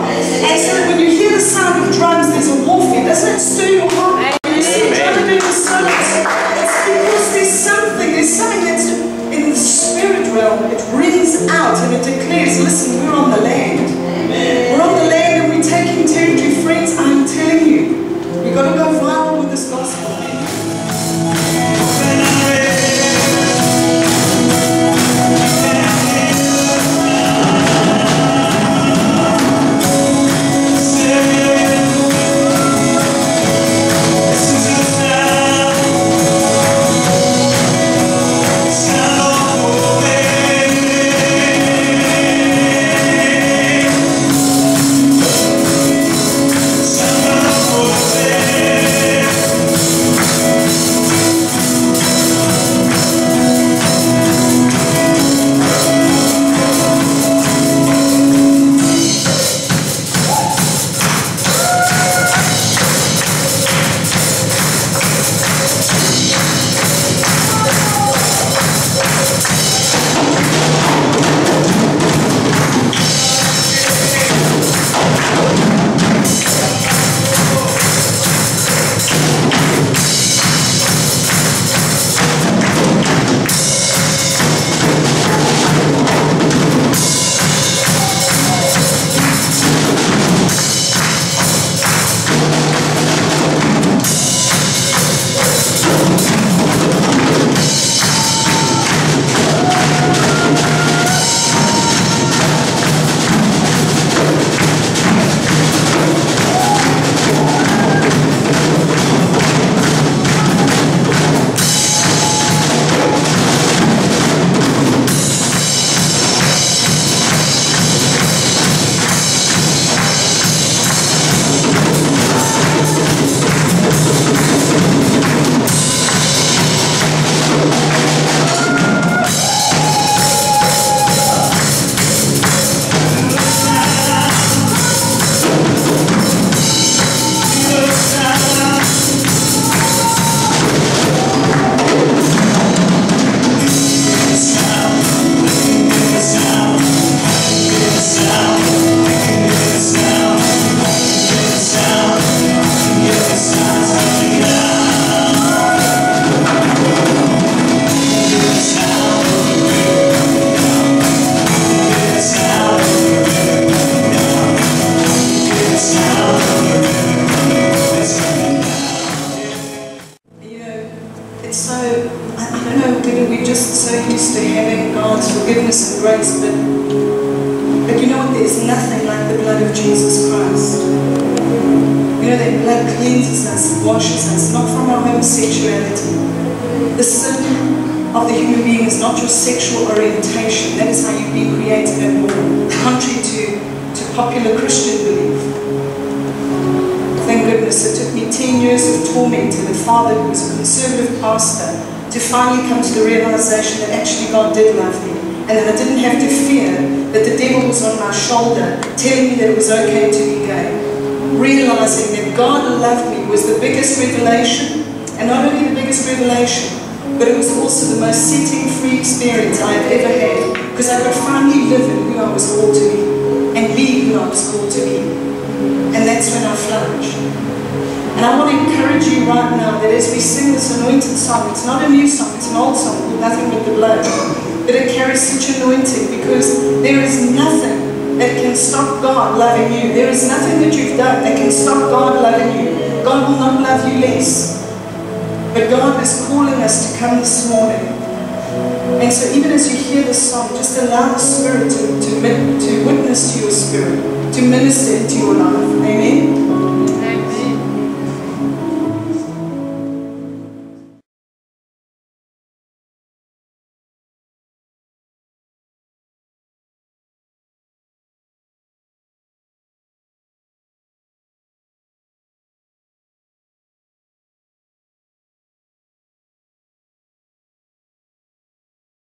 God. And so when you hear the sound of drums, there's a warfare. Doesn't it stir your heart? When you see drums doing the service, it's because there's something that's in the spirit realm. It rings out and it declares, listen, we're on the land. Amen. We're on the land and we're taking territory. Friends, I'm telling you, we've got to go viral with this gospel. To minister into your life. Amen.